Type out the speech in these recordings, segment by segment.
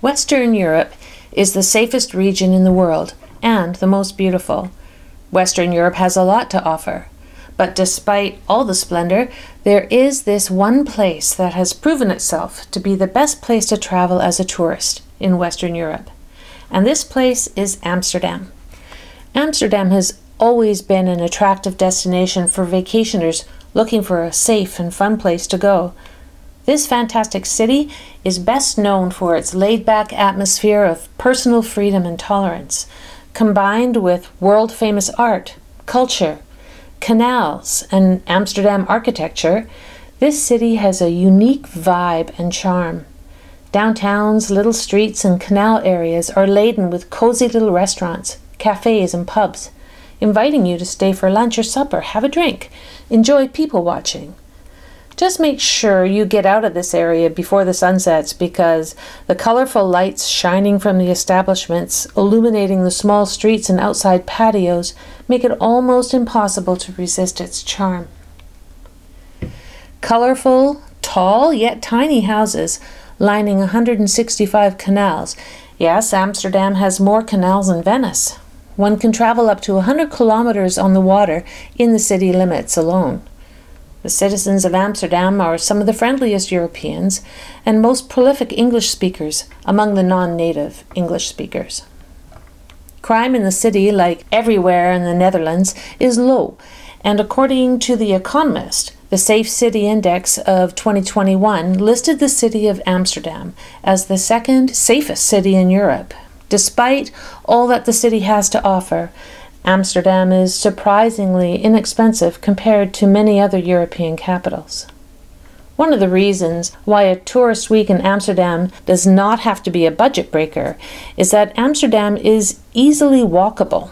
Western Europe is the safest region in the world and the most beautiful. Western Europe has a lot to offer. But despite all the splendor, there is this one place that has proven itself to be the best place to travel as a tourist in Western Europe. And this place is Amsterdam. Amsterdam has always been an attractive destination for vacationers looking for a safe and fun place to go. This fantastic city is best known for its laid-back atmosphere of personal freedom and tolerance, combined with world-famous art, culture, canals, and Amsterdam architecture. This city has a unique vibe and charm. Downtown's little streets and canal areas are laden with cozy little restaurants, cafes, and pubs, inviting you to stay for lunch or supper, have a drink, enjoy people watching. Just make sure you get out of this area before the sun sets, because the colorful lights shining from the establishments, illuminating the small streets and outside patios, make it almost impossible to resist its charm. Colorful, tall, yet tiny houses lining 165 canals. Yes, Amsterdam has more canals than Venice. One can travel up to 100 kilometers on the water in the city limits alone. The citizens of Amsterdam are some of the friendliest Europeans and most prolific English speakers among the non-native English speakers. Crime in the city, like everywhere in the Netherlands, is low, and according to The Economist, the Safe City Index of 2021 listed the city of Amsterdam as the second safest city in Europe. Despite all that the city has to offer, Amsterdam is surprisingly inexpensive compared to many other European capitals. One of the reasons why a tourist week in Amsterdam does not have to be a budget breaker is that Amsterdam is easily walkable.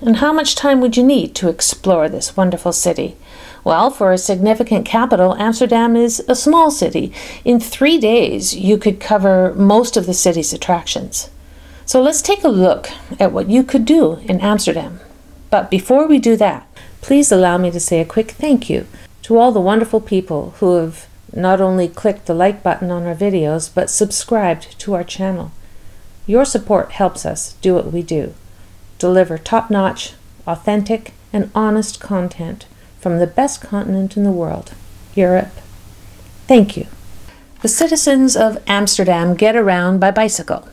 And how much time would you need to explore this wonderful city? Well, for a significant capital, Amsterdam is a small city. In 3 days, you could cover most of the city's attractions. So let's take a look at what you could do in Amsterdam. But before we do that, please allow me to say a quick thank you to all the wonderful people who have not only clicked the like button on our videos, but subscribed to our channel. Your support helps us do what we do. Deliver top-notch, authentic, and honest content from the best continent in the world, Europe. Thank you. The citizens of Amsterdam get around by bicycle.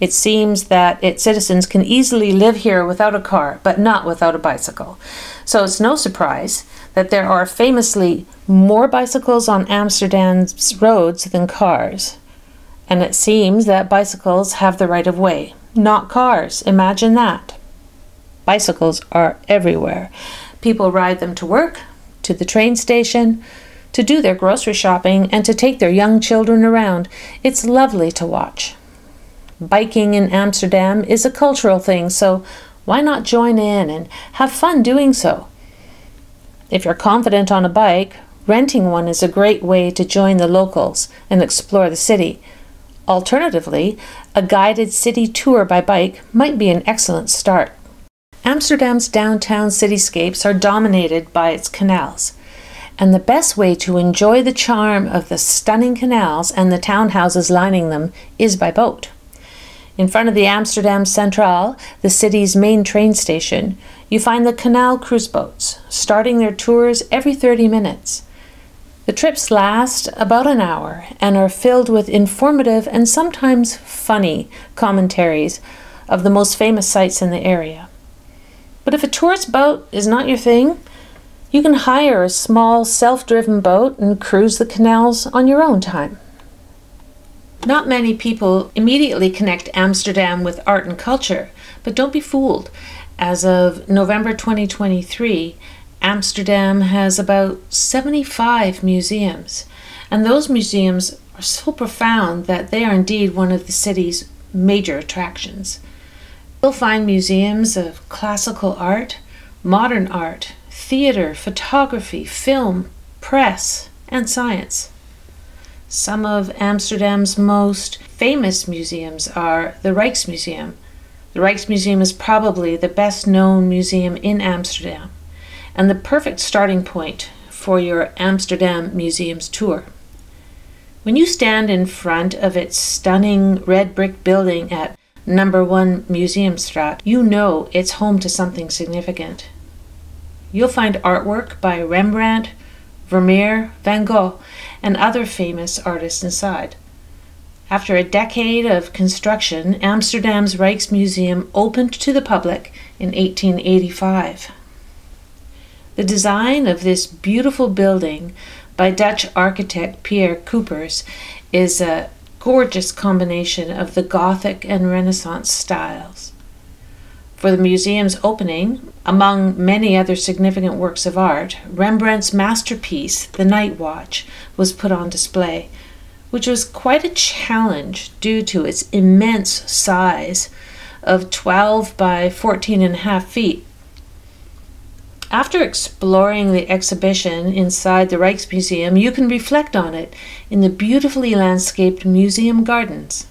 It seems that its citizens can easily live here without a car, but not without a bicycle. So it's no surprise that there are famously more bicycles on Amsterdam's roads than cars. And it seems that bicycles have the right of way. Not cars, imagine that. Bicycles are everywhere. People ride them to work, to the train station, to do their grocery shopping, and to take their young children around. It's lovely to watch. Biking in Amsterdam is a cultural thing, so why not join in and have fun doing so? If you're confident on a bike, renting one is a great way to join the locals and explore the city. Alternatively, a guided city tour by bike might be an excellent start. Amsterdam's downtown cityscapes are dominated by its canals, and the best way to enjoy the charm of the stunning canals and the townhouses lining them is by boat. In front of the Amsterdam Centraal, the city's main train station, you find the canal cruise boats, starting their tours every 30 minutes. The trips last about an hour and are filled with informative and sometimes funny commentaries of the most famous sites in the area. But if a tourist boat is not your thing, you can hire a small self-driven boat and cruise the canals on your own time. Not many people immediately connect Amsterdam with art and culture, but don't be fooled. As of November 2023, Amsterdam has about 75 museums, and those museums are so profound that they are indeed one of the city's major attractions. You'll find museums of classical art, modern art, theater, photography, film, press, and science. Some of Amsterdam's most famous museums are the Rijksmuseum. The Rijksmuseum is probably the best known museum in Amsterdam, and the perfect starting point for your Amsterdam Museums tour. When you stand in front of its stunning red brick building at number 1 Museumstraat, you know it's home to something significant. You'll find artwork by Rembrandt, Vermeer, Van Gogh, and other famous artists inside. After a decade of construction, Amsterdam's Rijksmuseum opened to the public in 1885. The design of this beautiful building by Dutch architect Pierre Cuypers is a gorgeous combination of the Gothic and Renaissance styles. For the museum's opening, among many other significant works of art, Rembrandt's masterpiece, The Night Watch, was put on display, which was quite a challenge due to its immense size of 12 by 14.5 feet. After exploring the exhibition inside the Rijksmuseum, you can reflect on it in the beautifully landscaped museum gardens,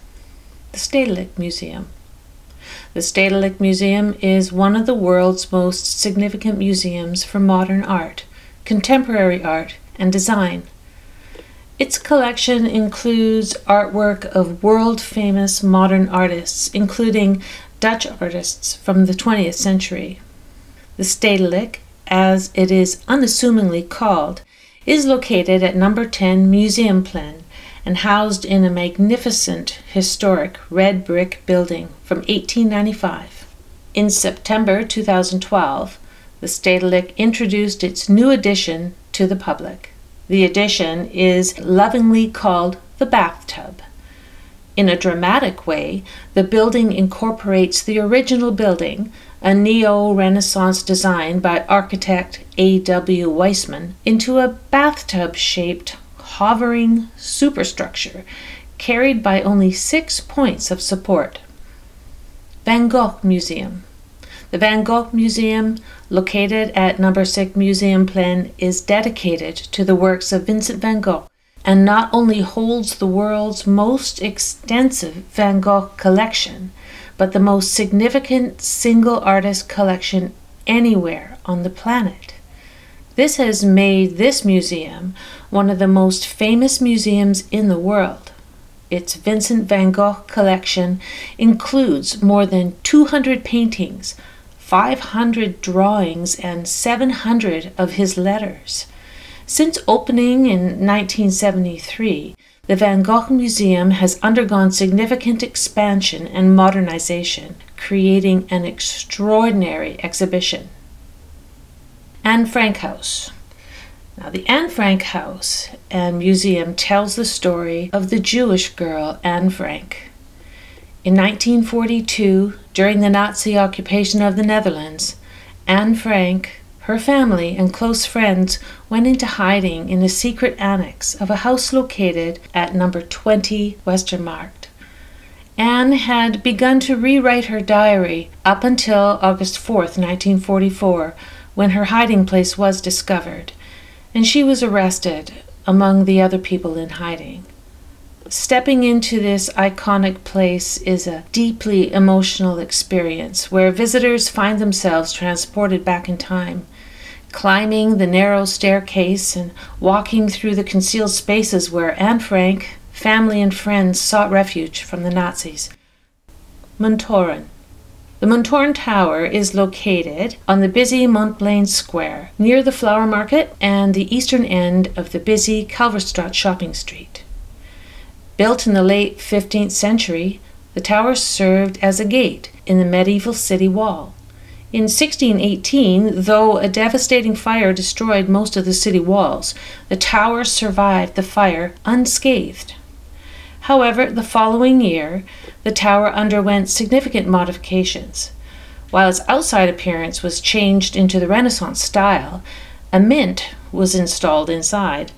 the Stedelijk Museum. The Stedelijk Museum is one of the world's most significant museums for modern art, contemporary art, and design. Its collection includes artwork of world-famous modern artists, including Dutch artists from the 20th century. The Stedelijk, as it is unassumingly called, is located at number 10 Museumplein and housed in a magnificent historic red brick building from 1895. In September 2012, the Stedelijk introduced its new addition to the public. The addition is lovingly called the bathtub. In a dramatic way, the building incorporates the original building, a neo-Renaissance design by architect A.W. Weissman, into a bathtub-shaped, hovering superstructure carried by only 6 points of support. Van Gogh Museum. The Van Gogh Museum, located at number 6 Museumplein, is dedicated to the works of Vincent van Gogh and not only holds the world's most extensive Van Gogh collection, but the most significant single artist collection anywhere on the planet. This has made this museum one of the most famous museums in the world. Its Vincent van Gogh collection includes more than 200 paintings, 500 drawings, and 700 of his letters. Since opening in 1973, the Van Gogh Museum has undergone significant expansion and modernization, creating an extraordinary exhibition. Anne Frank House. Now, the Anne Frank House and Museum tells the story of the Jewish girl Anne Frank. In 1942, during the Nazi occupation of the Netherlands, Anne Frank, her family and close friends went into hiding in a secret annex of a house located at number 20 Westermarkt. Anne had begun to rewrite her diary up until August 4th, 1944, when her hiding place was discovered, and she was arrested among the other people in hiding. Stepping into this iconic place is a deeply emotional experience where visitors find themselves transported back in time, climbing the narrow staircase and walking through the concealed spaces where Anne Frank, family, and friends sought refuge from the Nazis. Muntoren. The Muntoren Tower is located on the busy Montblain Square, near the Flower Market and the eastern end of the busy Kalverstraat shopping street. Built in the late 15th century, the tower served as a gate in the medieval city wall. In 1618, though a devastating fire destroyed most of the city walls, the tower survived the fire unscathed. However, the following year, the tower underwent significant modifications. While its outside appearance was changed into the Renaissance style, a mint was installed inside.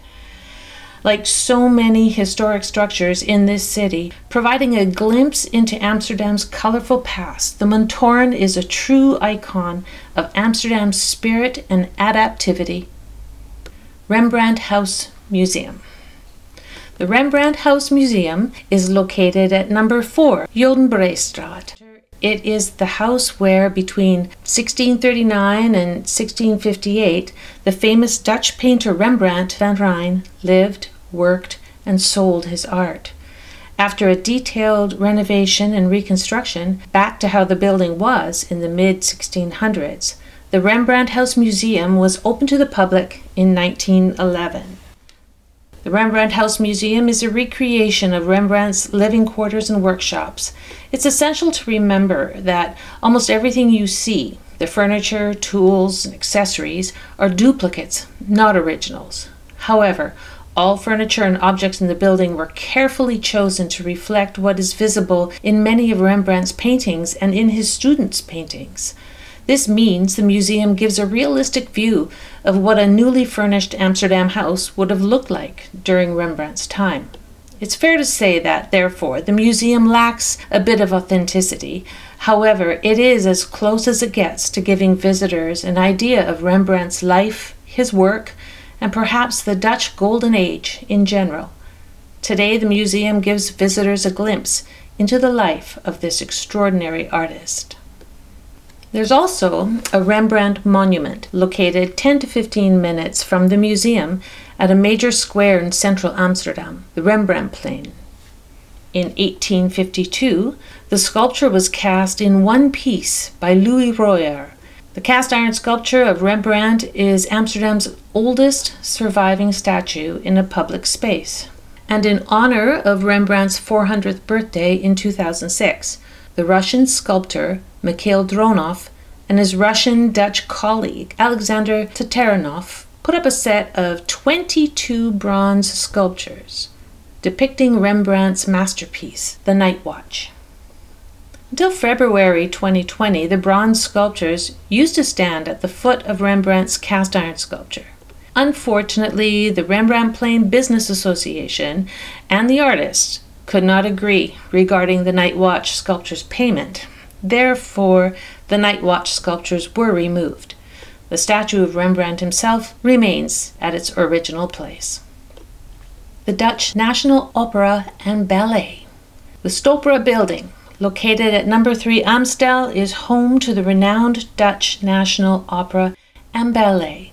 Like so many historic structures in this city, providing a glimpse into Amsterdam's colorful past, the Muntoren is a true icon of Amsterdam's spirit and adaptivity. Rembrandt House Museum. The Rembrandt House Museum is located at number 4, Jodenbreestraat. It is the house where, between 1639 and 1658, the famous Dutch painter Rembrandt van Rijn lived, worked, and sold his art. After a detailed renovation and reconstruction back to how the building was in the mid-1600s, the Rembrandt House Museum was opened to the public in 1911. The Rembrandt House Museum is a recreation of Rembrandt's living quarters and workshops. It's essential to remember that almost everything you see, the furniture, tools, and accessories, are duplicates, not originals. However, all furniture and objects in the building were carefully chosen to reflect what is visible in many of Rembrandt's paintings and in his students' paintings. This means the museum gives a realistic view of what a newly furnished Amsterdam house would have looked like during Rembrandt's time. It's fair to say that, therefore, the museum lacks a bit of authenticity. However, it is as close as it gets to giving visitors an idea of Rembrandt's life, his work, and perhaps the Dutch Golden Age in general. Today, the museum gives visitors a glimpse into the life of this extraordinary artist. There's also a Rembrandt monument located 10 to 15 minutes from the museum at a major square in central Amsterdam, the Rembrandtplein. In 1852, the sculpture was cast in one piece by Louis Royer. The cast iron sculpture of Rembrandt is Amsterdam's oldest surviving statue in a public space. And in honor of Rembrandt's 400th birthday in 2006, the Russian sculptor Mikhail Dronov and his Russian-Dutch colleague Alexander Taterinov put up a set of 22 bronze sculptures depicting Rembrandt's masterpiece, The Night Watch. Until February 2020, the bronze sculptures used to stand at the foot of Rembrandt's cast iron sculpture. Unfortunately, the Rembrandtplein Business Association and the artist could not agree regarding the Night Watch sculpture's payment. Therefore, the Night Watch sculptures were removed. The statue of Rembrandt himself remains at its original place. The Dutch National Opera and Ballet. The Stopera building, located at number 3 Amstel, is home to the renowned Dutch National Opera and Ballet.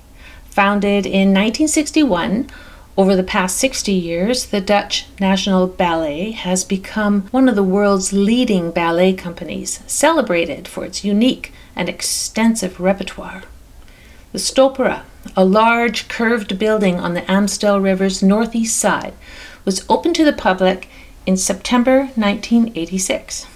Founded in 1961, over the past 60 years, the Dutch National Ballet has become one of the world's leading ballet companies, celebrated for its unique and extensive repertoire. The Stopera, a large curved building on the Amstel River's northeast side, was opened to the public in September 1986.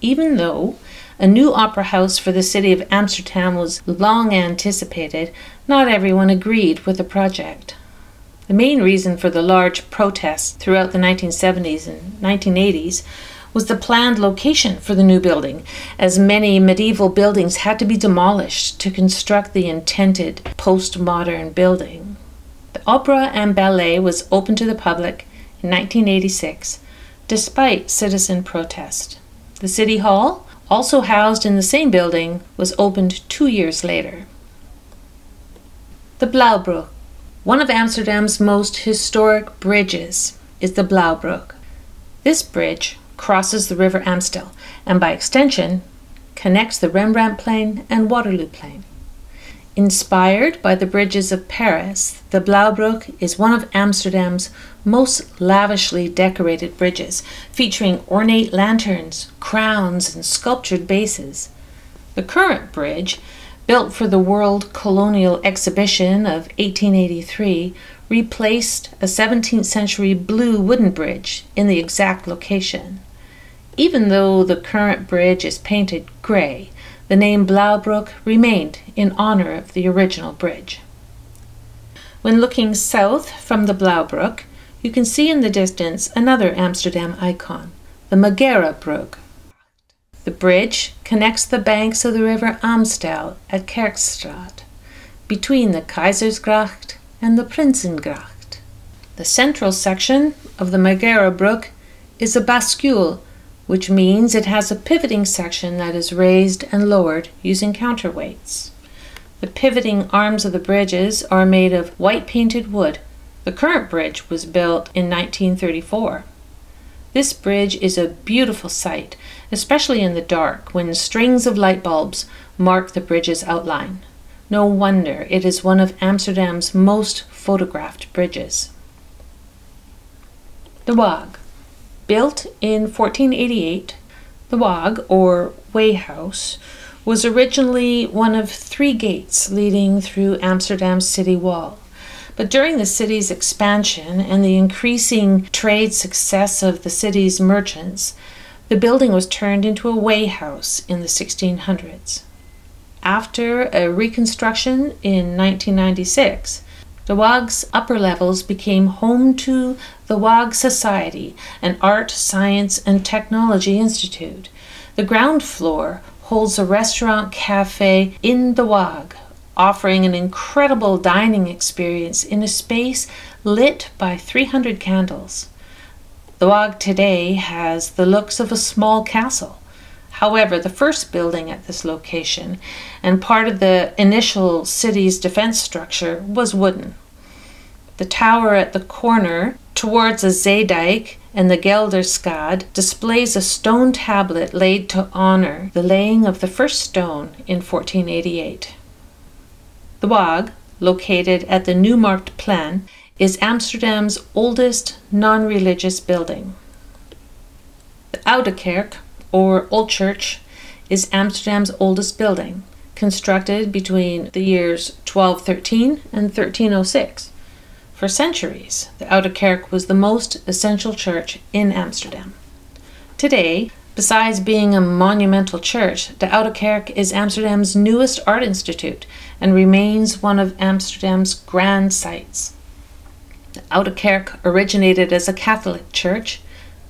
Even though a new opera house for the city of Amsterdam was long anticipated, not everyone agreed with the project. The main reason for the large protests throughout the 1970s and 1980s was the planned location for the new building, as many medieval buildings had to be demolished to construct the intended postmodern building. The Opera and Ballet was open to the public in 1986, despite citizen protest. The City Hall, also housed in the same building, was opened 2 years later. The Blauwbrug. One of Amsterdam's most historic bridges is the Blauwbrug. This bridge crosses the river Amstel and, by extension, connects the Rembrandtplein and Waterlooplein. Inspired by the bridges of Paris, the Blauwbrug is one of Amsterdam's most lavishly decorated bridges, featuring ornate lanterns, crowns, and sculptured bases. The current bridge, built for the World Colonial Exhibition of 1883, replaced a 17th century blue wooden bridge in the exact location. Even though the current bridge is painted gray, the name Blauwbrug remained in honor of the original bridge. When looking south from the Blauwbrug, you can see in the distance another Amsterdam icon, the Magere Brug. The bridge connects the banks of the river Amstel at Kerkstraat, between the Keizersgracht and the Prinsengracht. The central section of the Magere Brug is a bascule, which means it has a pivoting section that is raised and lowered using counterweights. The pivoting arms of the bridges are made of white painted wood. The current bridge was built in 1934. This bridge is a beautiful sight, especially in the dark when strings of light bulbs mark the bridge's outline. No wonder it is one of Amsterdam's most photographed bridges. The Waag. Built in 1488, the Waag, or Way House, was originally one of three gates leading through Amsterdam's city wall. But during the city's expansion and the increasing trade success of the city's merchants, the building was turned into a warehouse in the 1600s. After a reconstruction in 1996, the Waag's upper levels became home to the Waag Society, an art, science, and technology institute. The ground floor holds a restaurant cafe in the Waag, offering an incredible dining experience in a space lit by 300 candles. The Waag today has the looks of a small castle. However, the first building at this location and part of the initial city's defense structure was wooden. The tower at the corner towards a zeedijk and the Gelderskade displays a stone tablet laid to honor the laying of the first stone in 1488. The Waag, located at the Rembrandtplein, is Amsterdam's oldest non-religious building. The Oude Kerk, or Old Church, is Amsterdam's oldest building, constructed between the years 1213 and 1306. For centuries, the Oude Kerk was the most essential church in Amsterdam. Today, besides being a monumental church, de Oude Kerk is Amsterdam's newest art institute and remains one of Amsterdam's grand sites. De Oude Kerk originated as a Catholic church,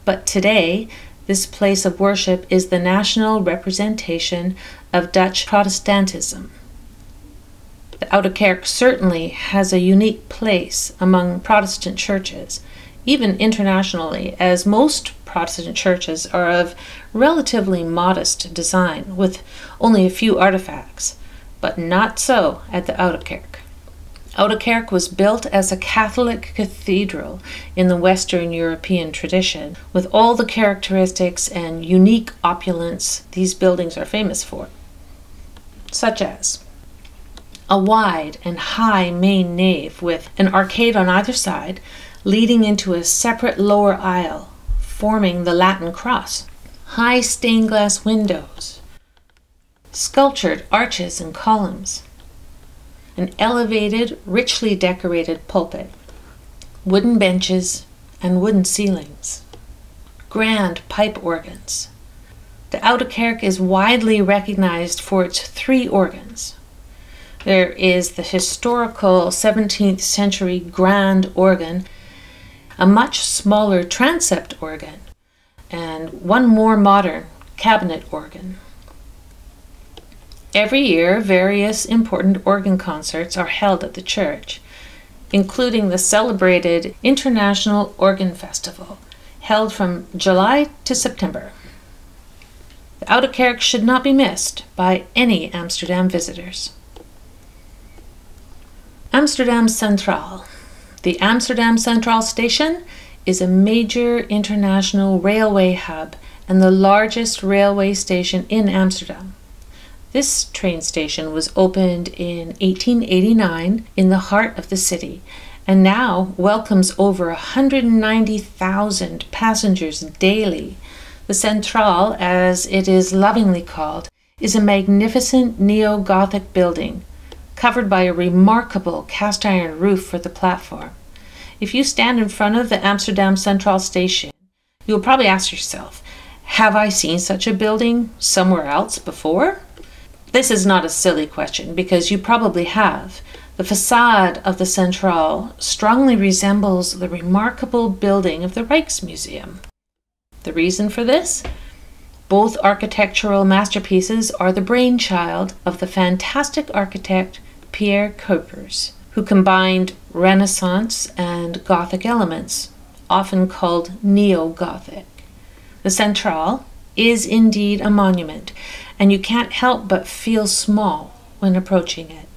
but today this place of worship is the national representation of Dutch Protestantism. De Oude Kerk certainly has a unique place among Protestant churches, even internationally, as most Protestant churches are of relatively modest design, with only a few artifacts, but not so at the Oude Kerk. Oude Kerk was built as a Catholic cathedral in the Western European tradition, with all the characteristics and unique opulence these buildings are famous for, such as a wide and high main nave with an arcade on either side, leading into a separate lower aisle, forming the Latin cross, high stained glass windows, sculptured arches and columns, an elevated, richly decorated pulpit, wooden benches and wooden ceilings, grand pipe organs. The Oude Kerk is widely recognized for its three organs. There is the historical 17th century grand organ, a much smaller transept organ, and one more modern cabinet organ. Every year, various important organ concerts are held at the church, including the celebrated International Organ Festival, held from July to September. The Oude Kerk should not be missed by any Amsterdam visitors. Amsterdam Centraal. The Amsterdam Centraal station is a major international railway hub and the largest railway station in Amsterdam. This train station was opened in 1889 in the heart of the city and now welcomes over 190,000 passengers daily. The Centraal, as it is lovingly called, is a magnificent neo-Gothic building, covered by a remarkable cast iron roof for the platform. If you stand in front of the Amsterdam Centraal station, you'll probably ask yourself, have I seen such a building somewhere else before? This is not a silly question, because you probably have. The facade of the Centraal strongly resembles the remarkable building of the Rijksmuseum. The reason for this? Both architectural masterpieces are the brainchild of the fantastic architect Pierre Cuypers, who combined Renaissance and Gothic elements, often called Neo-Gothic. The Centraal is indeed a monument, and you can't help but feel small when approaching it.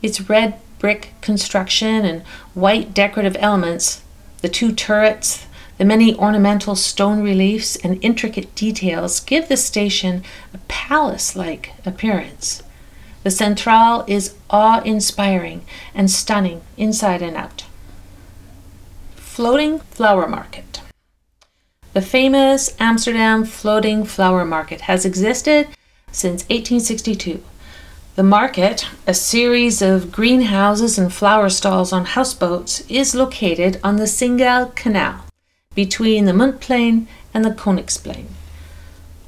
Its red brick construction and white decorative elements, the two turrets, the many ornamental stone reliefs and intricate details give the station a palace-like appearance. The Centraal is awe-inspiring and stunning inside and out. Floating Flower Market. The famous Amsterdam floating flower market has existed since 1862. The market, a series of greenhouses and flower stalls on houseboats, is located on the Singal Canal between the Muntplein and the Koningsplein.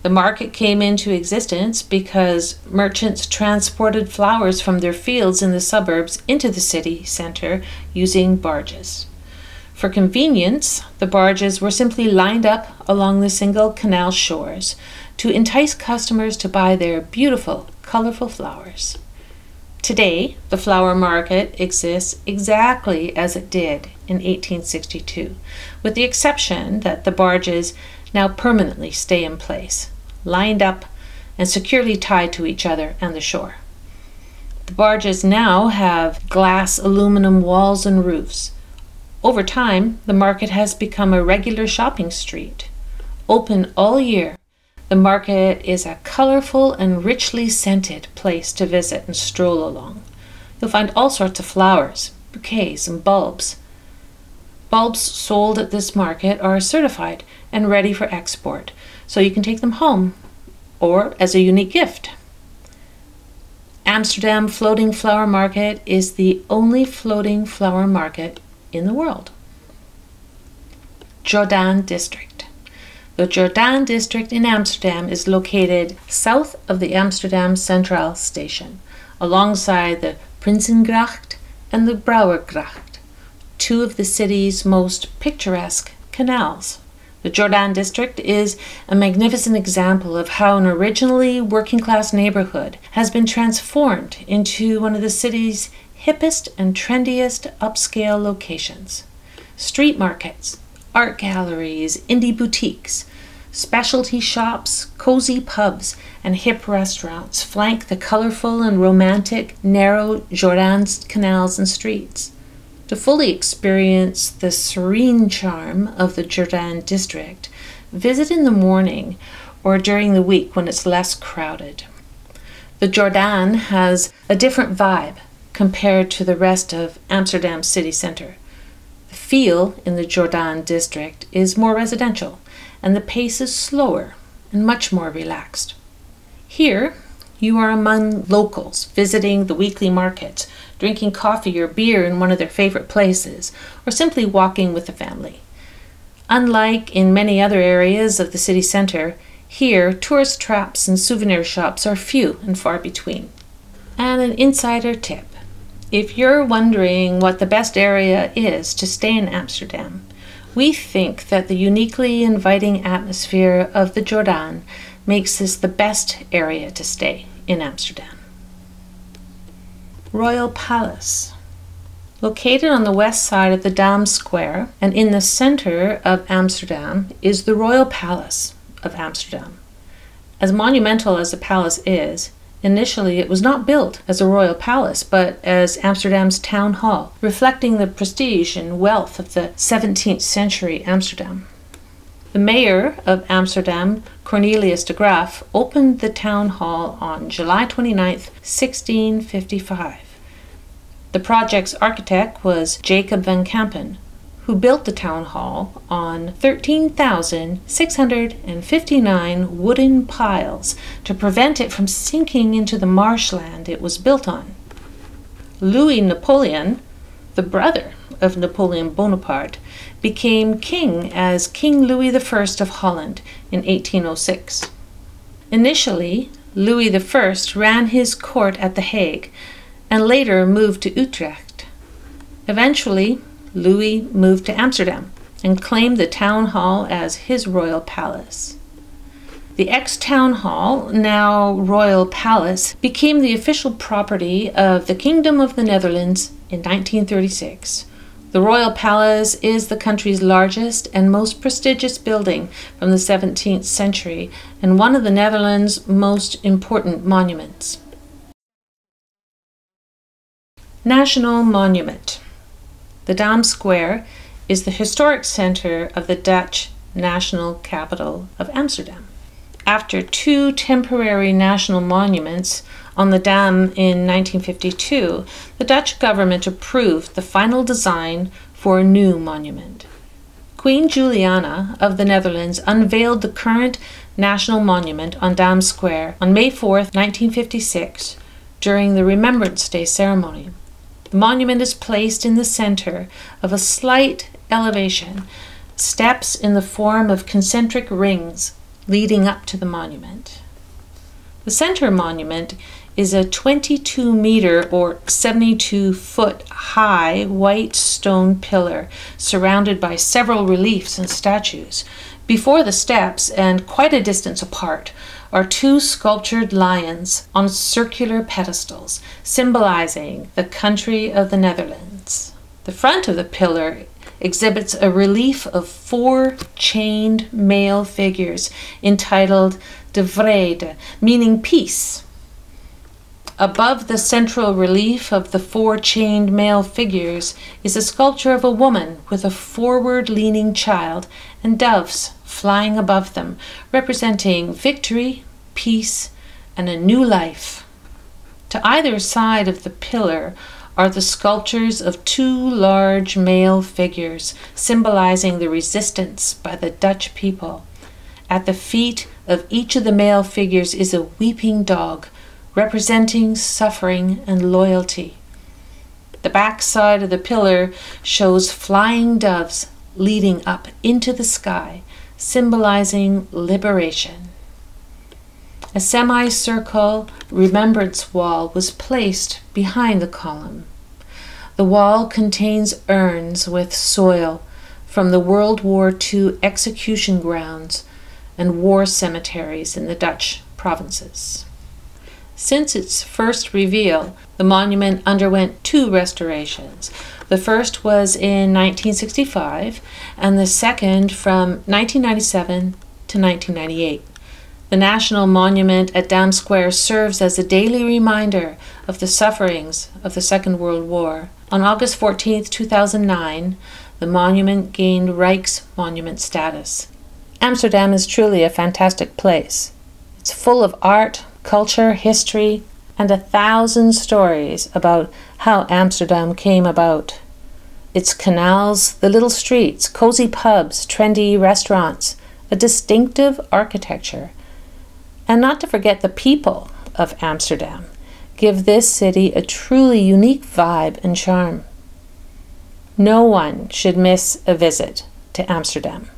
The market came into existence because merchants transported flowers from their fields in the suburbs into the city center using barges. For convenience, the barges were simply lined up along the Singal Canal shores to entice customers to buy their beautiful, colorful flowers. Today, the flower market exists exactly as it did in 1862, with the exception that the barges now permanently stay in place, lined up and securely tied to each other and the shore. The barges now have glass aluminum walls and roofs. Over time, the market has become a regular shopping street. Open all year, the market is a colorful and richly scented place to visit and stroll along. You'll find all sorts of flowers, bouquets, and bulbs. Bulbs sold at this market are certified and ready for export, so you can take them home or as a unique gift. Amsterdam Floating Flower Market is the only floating flower market in the world. Jordaan District. The Jordaan District in Amsterdam is located south of the Amsterdam Centraal station, alongside the Prinsengracht and the Brouwergracht, two of the city's most picturesque canals. The Jordaan district is a magnificent example of how an originally working-class neighborhood has been transformed into one of the city's hippest and trendiest upscale locations. Street markets, art galleries, indie boutiques, specialty shops, cozy pubs, and hip restaurants flank the colorful and romantic narrow Jordaan canals and streets. To fully experience the serene charm of the Jordaan district, visit in the morning or during the week when it's less crowded. The Jordaan has a different vibe compared to the rest of Amsterdam city center. The feel in the Jordaan district is more residential, and the pace is slower and much more relaxed. Here, you are among locals visiting the weekly markets, drinking coffee or beer in one of their favorite places, or simply walking with the family. Unlike in many other areas of the city center, here tourist traps and souvenir shops are few and far between. And an insider tip. If you're wondering what the best area is to stay in Amsterdam, we think that the uniquely inviting atmosphere of the Jordaan makes this the best area to stay in Amsterdam. Royal Palace. Located on the west side of the Dam Square and in the center of Amsterdam is the Royal Palace of Amsterdam. As monumental as the palace is, initially it was not built as a royal palace but as Amsterdam's town hall, reflecting the prestige and wealth of the 17th century Amsterdam. The mayor of Amsterdam, Cornelis de Graaf, opened the town hall on July 29, 1655. The project's architect was Jacob van Campen, who built the town hall on 13,659 wooden piles to prevent it from sinking into the marshland it was built on. Louis Napoleon, the brother of Napoleon Bonaparte, became king as King Louis I of Holland in 1806. Initially, Louis I ran his court at The Hague and later moved to Utrecht. Eventually, Louis moved to Amsterdam and claimed the town hall as his royal palace. The ex-town hall, now Royal Palace, became the official property of the Kingdom of the Netherlands in 1936. The Royal Palace is the country's largest and most prestigious building from the 17th century and one of the Netherlands' most important monuments. National Monument. The Dam Square is the historic center of the Dutch national capital of Amsterdam. After two temporary national monuments on the dam in 1952, the Dutch government approved the final design for a new monument. Queen Juliana of the Netherlands unveiled the current National Monument on Dam Square on May 4, 1956, during the Remembrance Day ceremony. The monument is placed in the center of a slight elevation, steps in the form of concentric rings leading up to the monument. The center monument is a 22-meter or 72-foot high white stone pillar surrounded by several reliefs and statues. Before the steps, and quite a distance apart, are two sculptured lions on circular pedestals, symbolizing the country of the Netherlands. The front of the pillar exhibits a relief of four chained male figures entitled De Vrede, meaning peace. Above the central relief of the four chained male figures is a sculpture of a woman with a forward-leaning child and doves flying above them, representing victory, peace, and a new life. To either side of the pillar are the sculptures of two large male figures, symbolizing the resistance by the Dutch people. At the feet of each of the male figures is a weeping dog, representing suffering and loyalty. The backside of the pillar shows flying doves leading up into the sky, symbolizing liberation. A semicircle remembrance wall was placed behind the column. The wall contains urns with soil from the World War II execution grounds and war cemeteries in the Dutch provinces. Since its first reveal, the monument underwent two restorations. The first was in 1965 and the second from 1997 to 1998. The National Monument at Dam Square serves as a daily reminder of the sufferings of the Second World War. On August 14, 2009, the monument gained Rijksmonument status. Amsterdam is truly a fantastic place. It's full of art, culture, history, and 1,000 stories about how Amsterdam came about. Its canals, the little streets, cozy pubs, trendy restaurants, a distinctive architecture. And not to forget the people of Amsterdam, give this city a truly unique vibe and charm. No one should miss a visit to Amsterdam.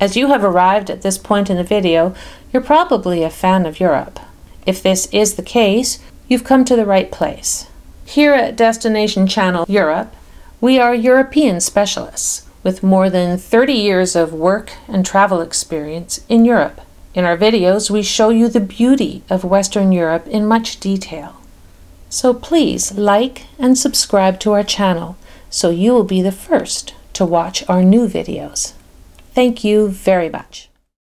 As you have arrived at this point in the video, you're probably a fan of Europe. If this is the case, you've come to the right place. Here at Destination Channel Europe, we are European specialists with more than 30 years of work and travel experience in Europe. In our videos, we show you the beauty of Western Europe in much detail. So please like and subscribe to our channel so you will be the first to watch our new videos. Thank you very much.